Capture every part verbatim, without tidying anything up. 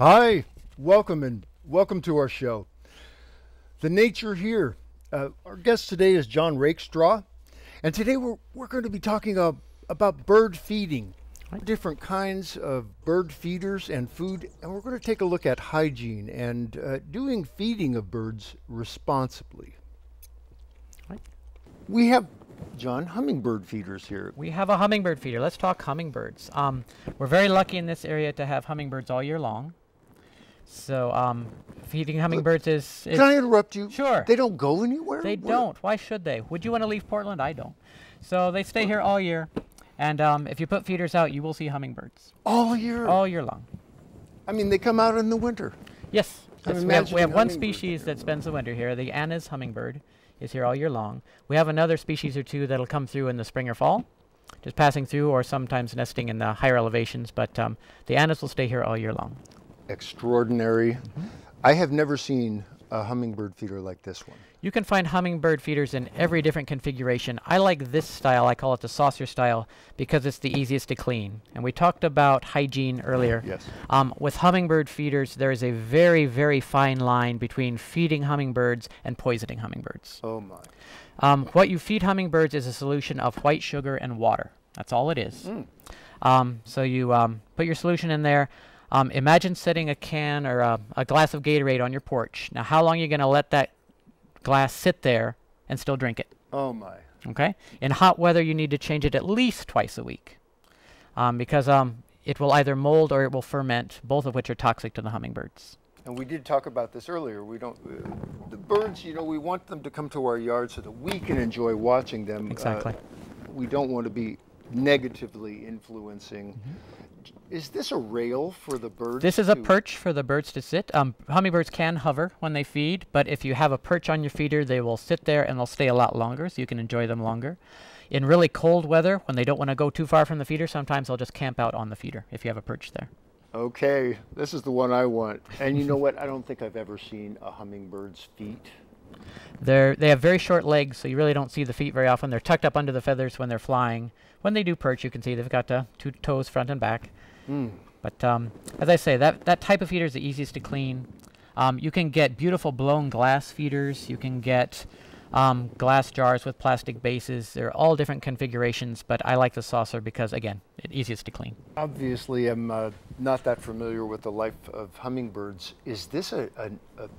Hi, welcome and welcome to our show, The Nature Here. Uh, our guest today is John Rakestraw, and today we're, we're going to be talking uh, about bird feeding, different kinds of bird feeders and food, and we're going to take a look at hygiene and uh, doing feeding of birds responsibly. Hi. We have, John, hummingbird feeders here. We have a hummingbird feeder. Let's talk hummingbirds. Um, we're very lucky in this area to have hummingbirds all year long. So um, feeding hummingbirds Look, is, is... Can I interrupt you? Sure. They don't go anywhere? They Where? don't. Why should they? Would you want to leave Portland? I don't. So they stay here all year. And um, if you put feeders out, you will see hummingbirds. All year? All year long. I mean, they come out in the winter. Yes. yes we have, we have one species that spends the winter here. The Anna's hummingbird is here all year long. We have another species or two that'll come through in the spring or fall, just passing through or sometimes nesting in the higher elevations. But um, the Annas will stay here all year long. Extraordinary. Mm-hmm. I have never seen a hummingbird feeder like this one. You can find hummingbird feeders in every different configuration. I like this style. I call it the saucer style because it's the easiest to clean. And we talked about hygiene earlier. Yes. Um, with hummingbird feeders, there is a very, very fine line between feeding hummingbirds and poisoning hummingbirds. Oh my. Um, what you feed hummingbirds is a solution of white sugar and water. That's all it is. Mm. Um, so you um, put your solution in there. Um, imagine setting a can or a, a glass of Gatorade on your porch. Now, how long are you going to let that glass sit there and still drink it? Oh, my. Okay? In hot weather, you need to change it at least twice a week um, because um, it will either mold or it will ferment, both of which are toxic to the hummingbirds. And we did talk about this earlier. We don't, uh, the birds, you know, we want them to come to our yard so that we can enjoy watching them. Exactly. Uh, we don't want to be negatively influencing. Mm-hmm. Is this a rail for the birds? This is a perch for the birds to sit. Um, hummingbirds can hover when they feed, but if you have a perch on your feeder, they will sit there and they'll stay a lot longer, so you can enjoy them longer. In really cold weather, when they don't want to go too far from the feeder, sometimes they'll just camp out on the feeder if you have a perch there. Okay, this is the one I want. And you know what? I don't think I've ever seen a hummingbird's feet. They're, they have very short legs, so you really don't see the feet very often. They're tucked up under the feathers when they're flying. When they do perch, you can see they've got uh, two toes front and back. Mm. But um, as I say, that, that type of feeder is the easiest to clean. Um, you can get beautiful blown glass feeders. You can get um, glass jars with plastic bases. They're all different configurations, but I like the saucer because, again, it's easiest to clean. Obviously, I'm uh, not that familiar with the life of hummingbirds. Is this a... a, a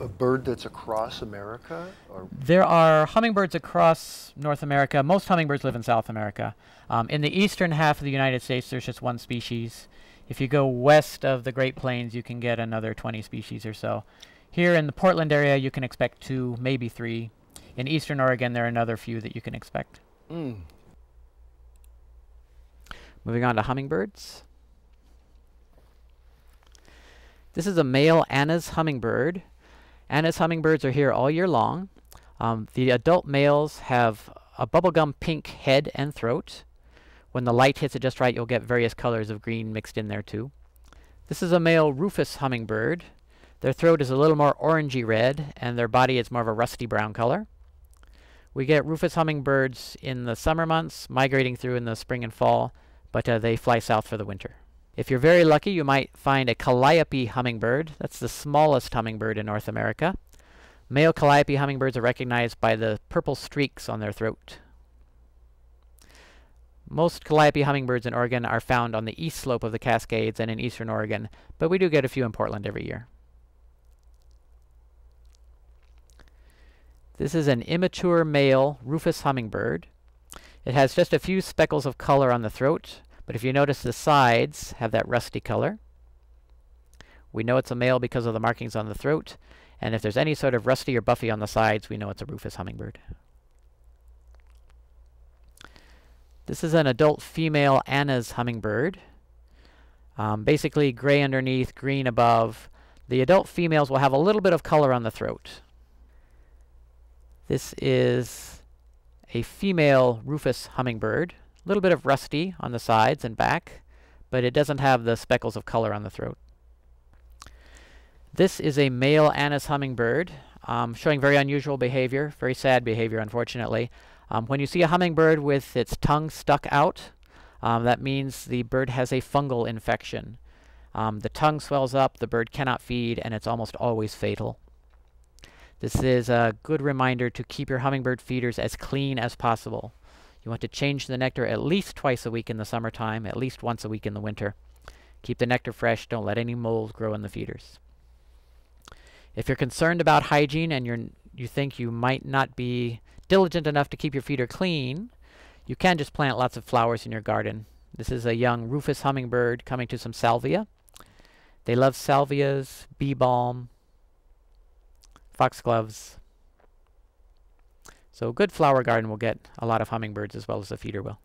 A bird that's across America? Or? There are hummingbirds across North America. Most hummingbirds live in South America. Um, in the eastern half of the United States, there's just one species. If you go west of the Great Plains, you can get another twenty species or so. Here in the Portland area, you can expect two, maybe three. In eastern Oregon, there are another few that you can expect. Mm. Moving on to hummingbirds. This is a male Anna's hummingbird. Anna's hummingbirds are here all year long. Um, the adult males have a bubblegum pink head and throat. When the light hits it just right, you'll get various colors of green mixed in there too. This is a male rufous hummingbird. Their throat is a little more orangey red, and their body is more of a rusty brown color. We get rufous hummingbirds in the summer months, migrating through in the spring and fall, but uh, they fly south for the winter. If you're very lucky, you might find a calliope hummingbird. That's the smallest hummingbird in North America. Male calliope hummingbirds are recognized by the purple streaks on their throat. Most calliope hummingbirds in Oregon are found on the east slope of the Cascades and in eastern Oregon, but we do get a few in Portland every year. This is an immature male rufous hummingbird. It has just a few speckles of color on the throat. But if you notice, the sides have that rusty color. We know it's a male because of the markings on the throat. And if there's any sort of rusty or buffy on the sides, we know it's a rufous hummingbird. This is an adult female Anna's hummingbird. Um, basically gray underneath, green above. The adult females will have a little bit of color on the throat. This is a female rufous hummingbird. A little bit of rusty on the sides and back, but it doesn't have the speckles of color on the throat. This is a male Anna's hummingbird, um, showing very unusual behavior, very sad behavior, unfortunately. Um, when you see a hummingbird with its tongue stuck out, um, that means the bird has a fungal infection. Um, the tongue swells up, the bird cannot feed, and it's almost always fatal. This is a good reminder to keep your hummingbird feeders as clean as possible. You want to change the nectar at least twice a week in the summertime, at least once a week in the winter. Keep the nectar fresh, don't let any mold grow in the feeders. If you're concerned about hygiene and you're, you think you might not be diligent enough to keep your feeder clean, you can just plant lots of flowers in your garden. This is a young rufous hummingbird coming to some salvia. They love salvias, bee balm, foxgloves. So a good flower garden will get a lot of hummingbirds as well as the feeder will.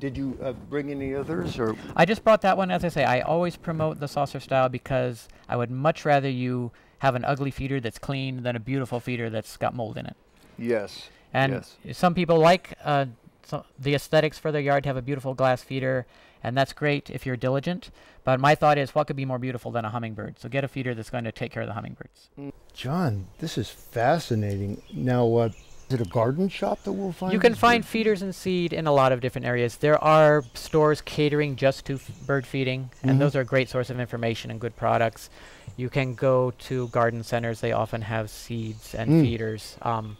Did you uh, bring any others? Or I just brought that one. As I say, I always promote the saucer style because I would much rather you have an ugly feeder that's clean than a beautiful feeder that's got mold in it. Yes. And yes. some people like uh, so the aesthetics for their yard to have a beautiful glass feeder, and that's great if you're diligent. But my thought is, what could be more beautiful than a hummingbird? So get a feeder that's going to take care of the hummingbirds. John, this is fascinating. Now, what? Uh, Is it a garden shop that we'll find? You can find feeders and seed in a lot of different areas. There are stores catering just to f bird feeding, mm-hmm. and those are a great source of information and good products. You can go to garden centers. They often have seeds and mm. feeders. Um,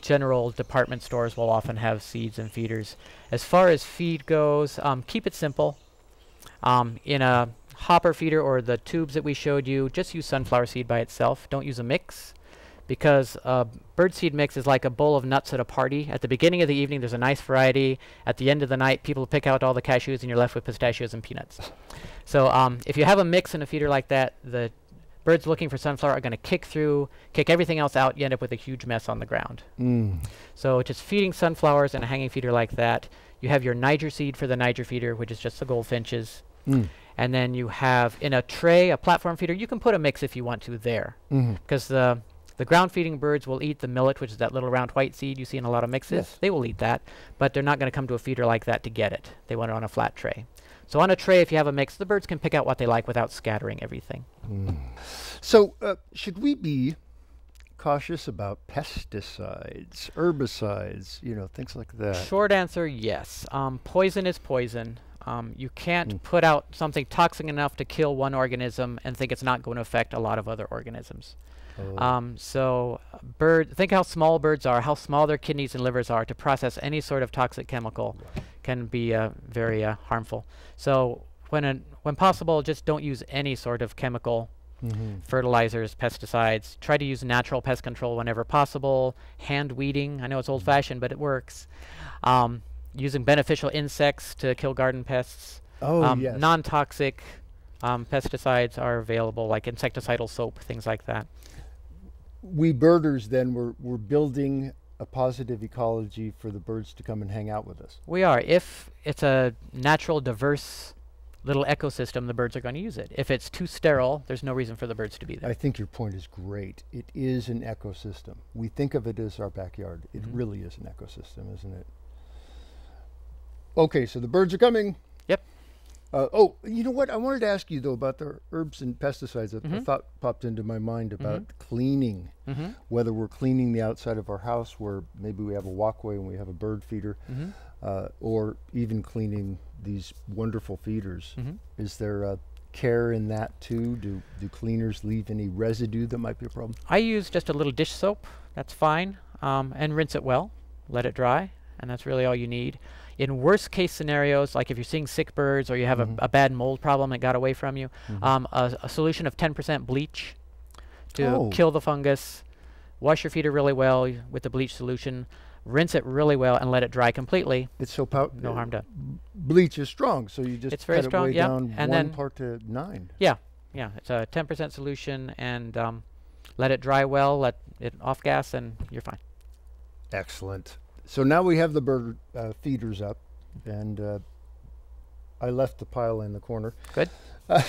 general department stores will often have seeds and feeders. As far as feed goes, um, keep it simple. Um, in a hopper feeder or the tubes that we showed you, just use sunflower seed by itself. Don't use a mix. Because a uh, birdseed mix is like a bowl of nuts at a party. At the beginning of the evening, there's a nice variety. At the end of the night, people pick out all the cashews, and you're left with pistachios and peanuts. So um, if you have a mix in a feeder like that, the birds looking for sunflower are going to kick through, kick everything else out. You end up with a huge mess on the ground. Mm. So just feeding sunflowers in a hanging feeder like that. You have your nyjer seed for the nyjer feeder, which is just the goldfinches. Mm. And then you have in a tray, a platform feeder. You can put a mix if you want to there, because mm-hmm. the The ground-feeding birds will eat the millet, which is that little round white seed you see in a lot of mixes. Yes. They will eat that, but they're not going to come to a feeder like that to get it. They want it on a flat tray. So on a tray, if you have a mix, the birds can pick out what they like without scattering everything. Mm. So uh, should we be cautious about pesticides, herbicides, you know, things like that? Short answer, yes. Um, poison is poison. Um, you can't mm. put out something toxic enough to kill one organism and think it's not going to affect a lot of other organisms. Oh. Um, so bird, think how small birds are, how small their kidneys and livers are to process any sort of toxic chemical can be uh, very uh, harmful. So when, an, when possible, just don't use any sort of chemical, mm-hmm. fertilizers, pesticides. Try to use natural pest control whenever possible. Hand weeding, I know it's old-fashioned, but it works. Um, using beneficial insects to kill garden pests. Oh, um, yes. Non-toxic um, pesticides are available, like insecticidal soap, things like that. We birders then we're, we're building a positive ecology for the birds to come and hang out with us. We are. If it's a natural, diverse little ecosystem, the birds are going to use it. If it's too sterile, there's no reason for the birds to be there. I think your point is great. It is an ecosystem. We think of it as our backyard. It mm-hmm. really is an ecosystem, isn't it? Okay, so the birds are coming. Yep. Uh, oh, you know what? I wanted to ask you, though, about the herbs and pesticides. Mm-hmm. The thought popped into my mind about mm-hmm. cleaning, mm-hmm. whether we're cleaning the outside of our house where maybe we have a walkway and we have a bird feeder, mm-hmm. uh, or even cleaning these wonderful feeders. Mm-hmm. Is there a care in that, too? Do, do cleaners leave any residue that might be a problem? I use just a little dish soap. That's fine. Um, and rinse it well. Let it dry. And that's really all you need. In worst case scenarios, like if you're seeing sick birds or you have mm-hmm. a, a bad mold problem that got away from you, mm-hmm. um, a, a solution of ten percent bleach to oh. kill the fungus. Wash your feeder really well with the bleach solution. Rinse it really well and let it dry completely. It's so powerful. No uh, harm done. Bleach is strong, so you just it's very cut strong, it way yep. down and one part to nine. Yeah, yeah. It's a ten percent solution and um, let it dry well, let it off gas, and you're fine. Excellent. So now we have the bird uh, feeders up, and uh, I left the pile in the corner. Good. Uh,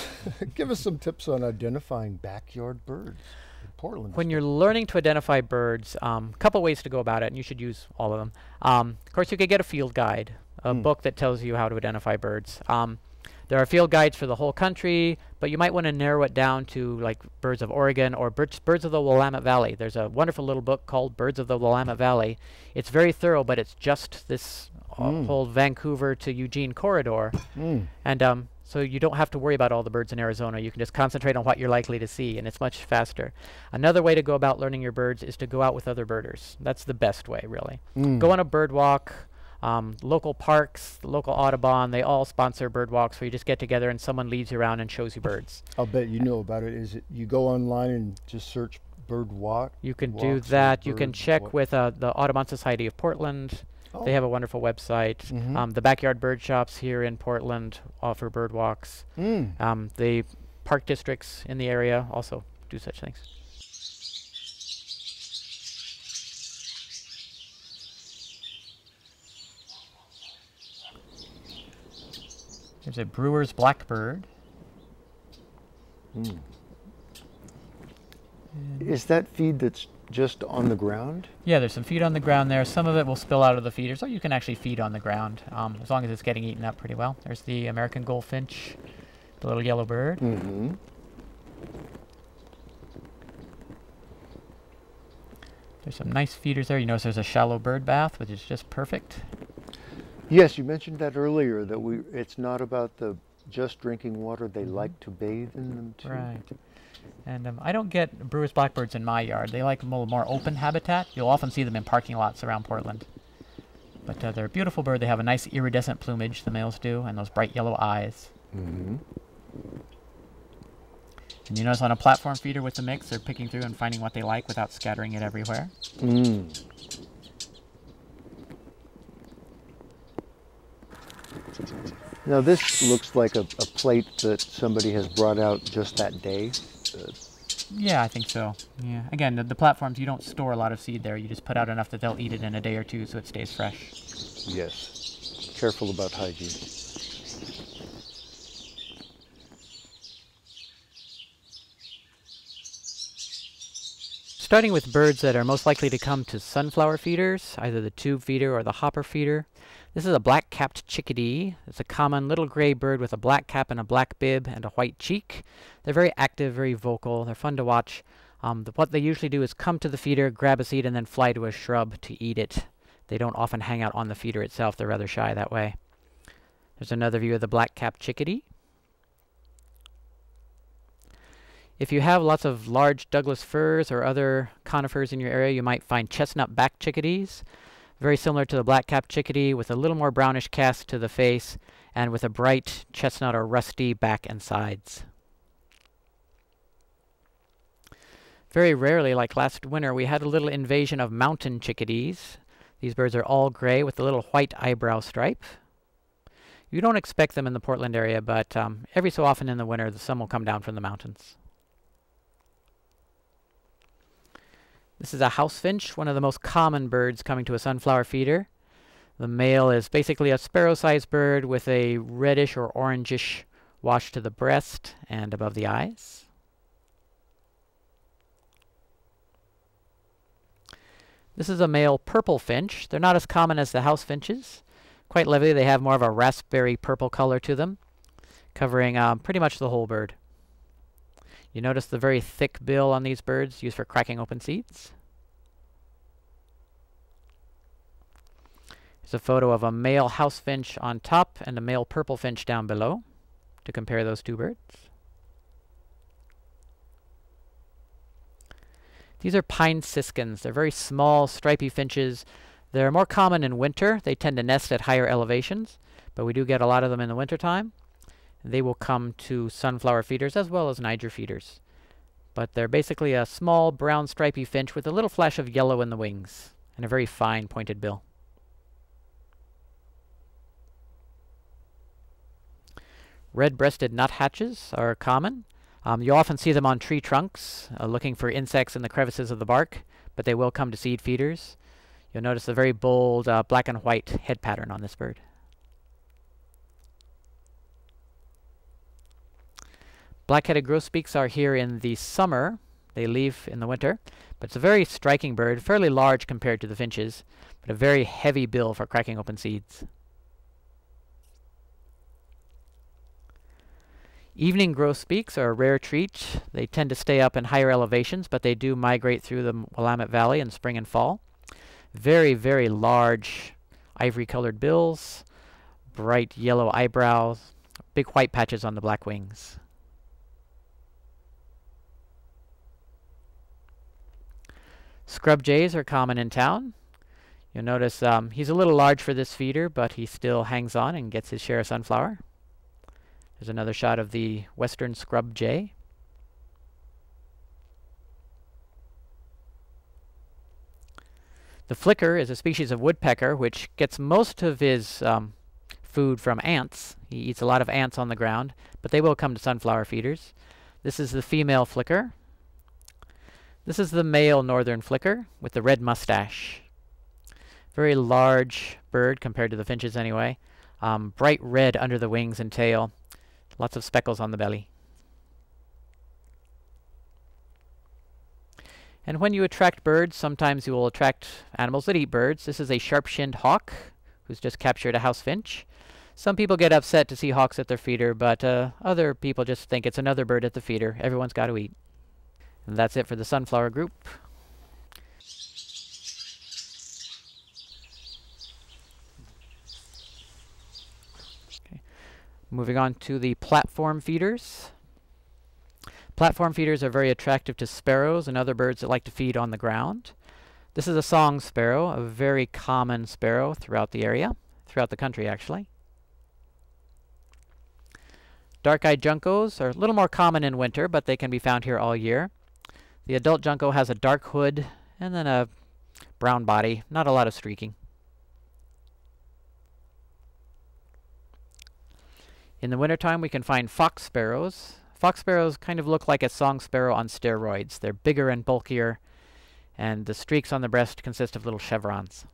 give us some tips on identifying backyard birds in Portland. When you're learning to identify birds, a um, couple ways to go about it, and you should use all of them. Um, of course, you could get a field guide, a mm. book that tells you how to identify birds. Um, there are field guides for the whole country, but you might want to narrow it down to like birds of Oregon or birds, birds of the Willamette Valley. There's a wonderful little book called Birds of the Willamette Valley. It's very thorough, but it's just this mm. whole Vancouver to Eugene corridor. Mm. And um, so you don't have to worry about all the birds in Arizona. You can just concentrate on what you're likely to see, and it's much faster. Another way to go about learning your birds is to go out with other birders. That's the best way, really. Mm. Go on a bird walk. Local parks, local Audubon, they all sponsor bird walks where you just get together and someone leads you around and shows you birds. I'll bet you know about it. Is it you go online and just search bird walk? You can do that. You can check with uh, the Audubon Society of Portland. Oh. They have a wonderful website. Mm-hmm. um, the backyard bird shops here in Portland offer bird walks. Mm. Um, the park districts in the area also do such things. There's a Brewer's blackbird. Mm. And is that feed that's just on the ground? Yeah, there's some feed on the ground there. Some of it will spill out of the feeder, so you can actually feed on the ground, um, as long as it's getting eaten up pretty well. There's the American goldfinch, the little yellow bird. Mm-hmm. There's some nice feeders there. You notice there's a shallow bird bath, which is just perfect. Yes, you mentioned that earlier, that we it's not about the just drinking water. They mm-hmm. like to bathe in them too. Right. And um, I don't get Brewer's blackbirds in my yard. They like a little more open habitat. You'll often see them in parking lots around Portland. But uh, they're a beautiful bird. They have a nice iridescent plumage, the males do, and those bright yellow eyes. Mm-hmm. And you notice on a platform feeder with the mix, they're picking through and finding what they like without scattering it everywhere. Mm. Now this looks like a, a plate that somebody has brought out just that day. Uh, yeah, I think so. Yeah. Again, the, the platforms, you don't store a lot of seed there. You just put out enough that they'll eat it in a day or two so it stays fresh. Yes. Careful about hygiene. Starting with birds that are most likely to come to sunflower feeders, either the tube feeder or the hopper feeder. This is a black-capped chickadee. It's a common little gray bird with a black cap and a black bib and a white cheek. They're very active, very vocal. They're fun to watch. Um, the, what they usually do is come to the feeder, grab a seed, and then fly to a shrub to eat it. They don't often hang out on the feeder itself. They're rather shy that way. There's another view of the black-capped chickadee. If you have lots of large Douglas firs or other conifers in your area, you might find chestnut-backed chickadees, very similar to the black-capped chickadee, with a little more brownish cast to the face and with a bright chestnut or rusty back and sides. Very rarely, like last winter, we had a little invasion of mountain chickadees. These birds are all gray with a little white eyebrow stripe. You don't expect them in the Portland area, but um, every so often in the winter, the sun will come down from the mountains. This is a house finch, one of the most common birds coming to a sunflower feeder. The male is basically a sparrow-sized bird with a reddish or orangish wash to the breast and above the eyes. This is a male purple finch. They're not as common as the house finches. Quite lively, they have more of a raspberry purple color to them, covering um, pretty much the whole bird. You notice the very thick bill on these birds, used for cracking open seeds. Here's a photo of a male house finch on top and a male purple finch down below to compare those two birds. These are pine siskins. They're very small, stripy finches. They're more common in winter. They tend to nest at higher elevations, but we do get a lot of them in the wintertime. They will come to sunflower feeders as well as nyjer feeders. But they're basically a small brown stripy finch with a little flash of yellow in the wings and a very fine pointed bill. Red-breasted nuthatches are common. Um, you often see them on tree trunks uh, looking for insects in the crevices of the bark, but they will come to seed feeders. You'll notice the very bold uh, black and white head pattern on this bird. Black-headed grosbeaks are here in the summer. They leave in the winter. But it's a very striking bird, fairly large compared to the finches, but a very heavy bill for cracking open seeds. Evening grosbeaks are a rare treat. They tend to stay up in higher elevations, but they do migrate through the Willamette Valley in spring and fall. Very, very large ivory-colored bills, bright yellow eyebrows, big white patches on the black wings. Scrub jays are common in town. You'll notice um, he's a little large for this feeder, but he still hangs on and gets his share of sunflower. There's another shot of the western scrub jay. The flicker is a species of woodpecker which gets most of his um, food from ants. He eats a lot of ants on the ground, but they will come to sunflower feeders. This is the female flicker. This is the male northern flicker with the red mustache. Very large bird compared to the finches anyway. Um, bright red under the wings and tail. Lots of speckles on the belly. And when you attract birds, sometimes you will attract animals that eat birds. This is a sharp-shinned hawk who's just captured a house finch. Some people get upset to see hawks at their feeder, but uh, other people just think it's another bird at the feeder. Everyone's got to eat. And that's it for the sunflower group. Okay. Moving on to the platform feeders. Platform feeders are very attractive to sparrows and other birds that like to feed on the ground. This is a song sparrow, a very common sparrow throughout the area, throughout the country actually. Dark-eyed juncos are a little more common in winter, but they can be found here all year. The adult junco has a dark hood and then a brown body, not a lot of streaking. In the wintertime we can find fox sparrows. Fox sparrows kind of look like a song sparrow on steroids. They're bigger and bulkier, and the streaks on the breast consist of little chevrons.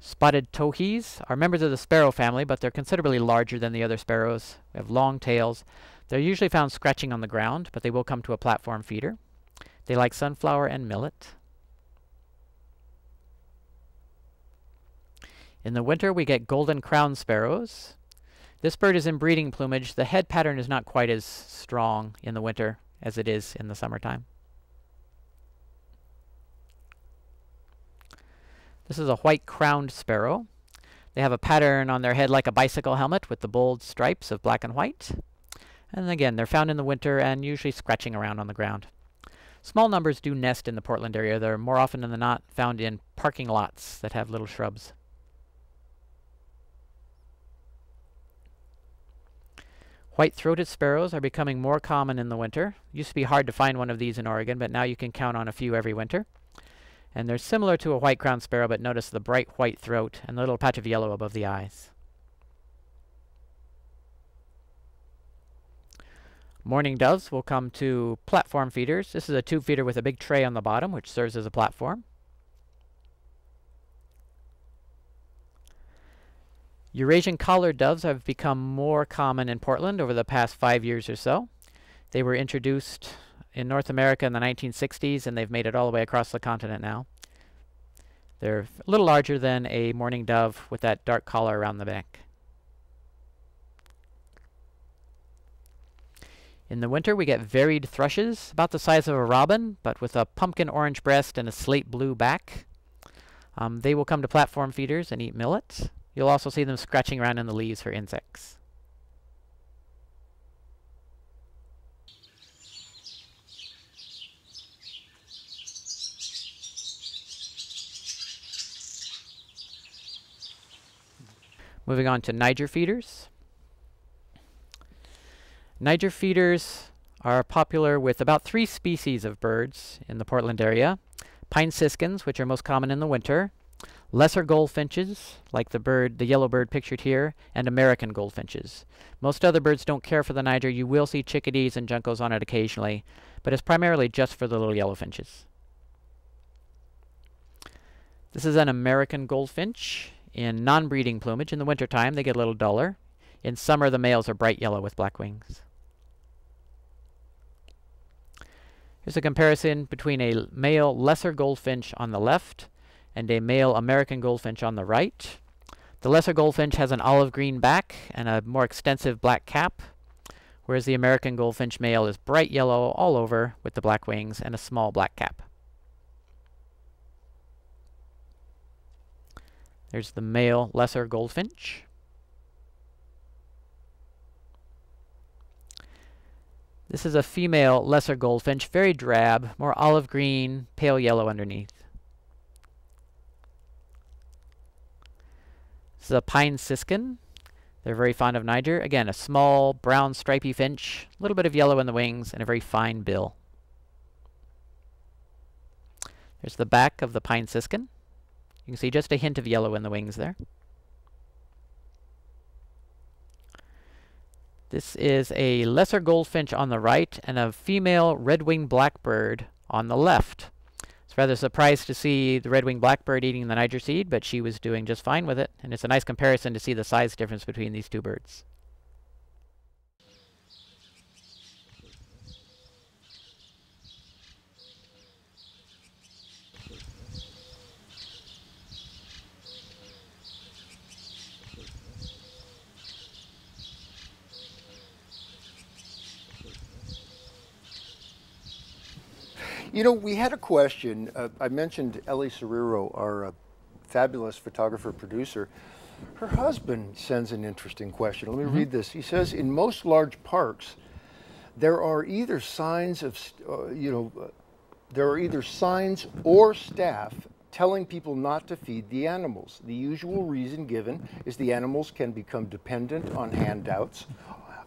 Spotted towhees are members of the sparrow family, but they're considerably larger than the other sparrows. They have long tails. They're usually found scratching on the ground, but they will come to a platform feeder. They like sunflower and millet. In the winter, we get golden-crowned sparrows. This bird is in breeding plumage. The head pattern is not quite as strong in the winter as it is in the summertime. This is a white-crowned sparrow. They have a pattern on their head like a bicycle helmet with the bold stripes of black and white. And again, they're found in the winter and usually scratching around on the ground. Small numbers do nest in the Portland area. They're more often than not found in parking lots that have little shrubs. White-throated sparrows are becoming more common in the winter. It used to be hard to find one of these in Oregon, but now you can count on a few every winter. And they're similar to a white-crowned sparrow, but notice the bright white throat and the little patch of yellow above the eyes. Mourning doves will come to platform feeders. This is a tube feeder with a big tray on the bottom, which serves as a platform. Eurasian collared doves have become more common in Portland over the past five years or so. They were introduced in North America in the nineteen sixties, and they've made it all the way across the continent now. They're a little larger than a mourning dove with that dark collar around the neck. In the winter, we get varied thrushes, about the size of a robin, but with a pumpkin orange breast and a slate blue back. Um, they will come to platform feeders and eat millet. You'll also see them scratching around in the leaves for insects. Moving on to nyjer feeders. Nyjer feeders are popular with about three species of birds in the Portland area. Pine siskins, which are most common in the winter, lesser goldfinches, like the bird, the yellow bird pictured here, and American goldfinches. Most other birds don't care for the nyjer. You will see chickadees and juncos on it occasionally, but it's primarily just for the little yellow finches. This is an American goldfinch. In non-breeding plumage, in the wintertime, they get a little duller. In summer, the males are bright yellow with black wings. Here's a comparison between a male lesser goldfinch on the left and a male American goldfinch on the right. The lesser goldfinch has an olive green back and a more extensive black cap, whereas the American goldfinch male is bright yellow all over with the black wings and a small black cap. There's the male lesser goldfinch. This is a female lesser goldfinch, very drab, more olive green, pale yellow underneath. This is a pine siskin. They're very fond of nyjer. Again, a small brown stripy finch, a little bit of yellow in the wings, and a very fine bill. There's the back of the pine siskin. You can see just a hint of yellow in the wings there. This is a lesser goldfinch on the right and a female red winged blackbird on the left. I was rather surprised to see the red winged blackbird eating the nyjer seed, but she was doing just fine with it, and it's a nice comparison to see the size difference between these two birds. You know, we had a question. Uh, I mentioned Ellie Cerrero, our uh, fabulous photographer producer. Her husband sends an interesting question. Let me mm-hmm. read this. He says, in most large parks, there are either signs of, uh, you know, uh, there are either signs or staff telling people not to feed the animals. The usual reason given is the animals can become dependent on handouts.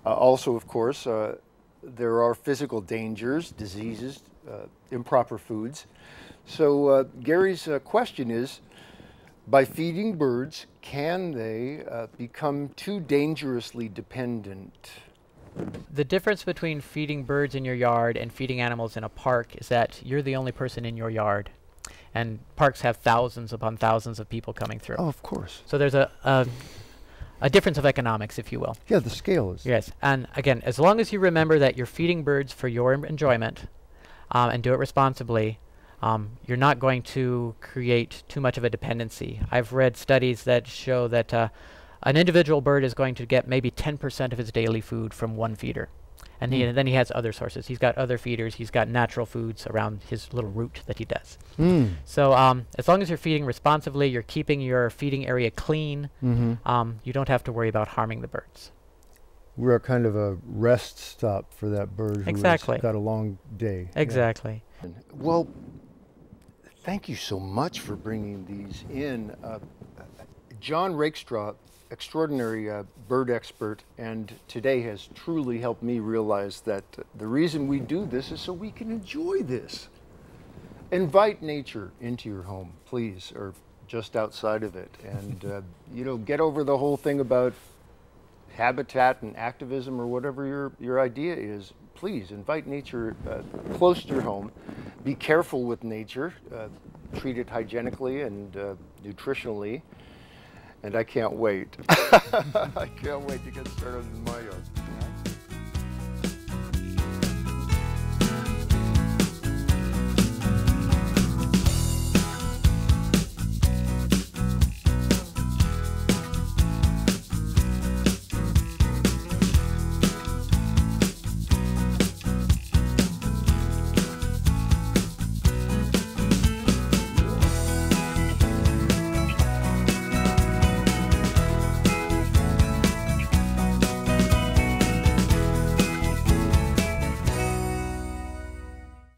Uh, also, of course, uh, there are physical dangers, diseases, uh, improper foods. So uh, Gary's uh, question is, by feeding birds, can they uh, become too dangerously dependent? The difference between feeding birds in your yard and feeding animals in a park is that you're the only person in your yard. And parks have thousands upon thousands of people coming through. Oh, of course. So there's a, a, a difference of economics, if you will. Yeah, the scale is. Yes. And again, as long as you remember that you're feeding birds for your enjoyment um, and do it responsibly, Um, you're not going to create too much of a dependency. I've read studies that show that uh, an individual bird is going to get maybe ten percent of his daily food from one feeder. And, mm. he, and then he has other sources. He's got other feeders. He's got natural foods around his little route that he does. Mm. So um, as long as you're feeding responsibly, you're keeping your feeding area clean, mm-hmm. um, you don't have to worry about harming the birds. We're kind of a rest stop for that bird who's got a long day. Exactly. Yeah. Well. Thank you so much for bringing these in. Uh, John Rakestraw, extraordinary uh, bird expert, and today has truly helped me realize that the reason we do this is so we can enjoy this. Invite nature into your home, please, or just outside of it. And, uh, you know, get over the whole thing about habitat and activism or whatever your, your idea is. Please invite nature uh, close to your home. Be careful with nature. Uh, treat it hygienically and uh, nutritionally. And I can't wait. I can't wait to get started in my yard.